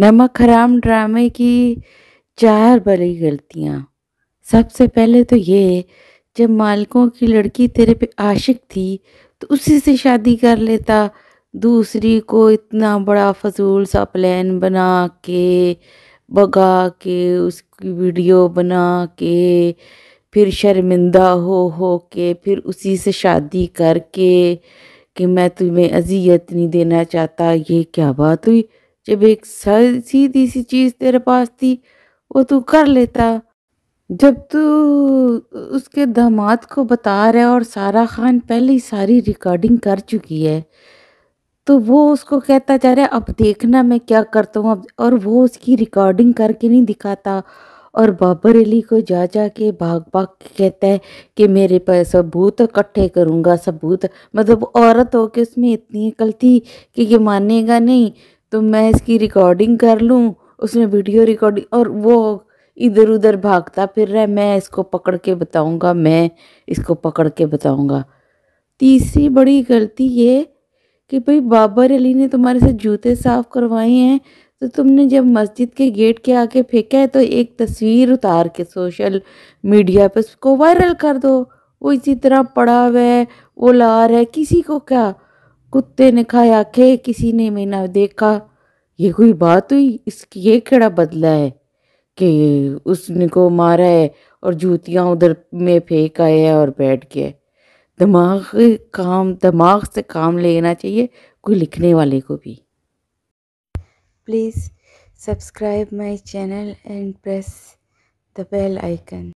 नमक हराम ड्रामे की 4 बड़ी गलतियाँ। सबसे पहले तो ये, जब मालिकों की लड़की तेरे पे आशिक थी तो उसी से शादी कर लेता, दूसरी को इतना बड़ा फजूल सा प्लान बना के, बगा के, उसकी वीडियो बना के, फिर शर्मिंदा हो के, फिर उसी से शादी करके कि मैं तुम्हें अजियत नहीं देना चाहता। ये क्या बात हुई, जब एक सीधी सी चीज़ तेरे पास थी वो तू कर लेता। जब तू उसके दामाद को बता रहा है और सारा खान पहले ही सारी रिकॉर्डिंग कर चुकी है, तो वो उसको कहता जा रहा है अब देखना मैं क्या करता हूँ अब, और वो उसकी रिकॉर्डिंग करके नहीं दिखाता। और बाबर अली को जा के भाग कहता है कि मेरे पास सबूत इकट्ठे करूँगा, सबूत। मतलब औरत हो के उसमें इतनी अकल थी कि ये मानेगा नहीं तो मैं इसकी रिकॉर्डिंग कर लूँ, उसने वीडियो रिकॉर्डिंग, और वो इधर उधर भागता फिर रहा है, मैं इसको पकड़ के बताऊँगा, मैं इसको पकड़ के बताऊँगा। तीसरी बड़ी गलती ये कि भाई बाबर अली ने तुम्हारे से जूते साफ़ करवाए हैं, तो तुमने जब मस्जिद के गेट के आगे फेंका है तो एक तस्वीर उतार के सोशल मीडिया पर उसको वायरल कर दो। वो इसी तरह पड़ा हुआ है, वो लार है, किसी को क्या, कुत्ते ने खाया खे, किसी ने मैं ना देखा। ये कोई बात हुई, इसकी ये केड़ा बदला है कि उसने को मारा है और जूतियाँ उधर में फेंक आए है और बैठ गया। दिमाग से काम लेना चाहिए कोई लिखने वाले को भी। Please subscribe my channel and press the bell icon.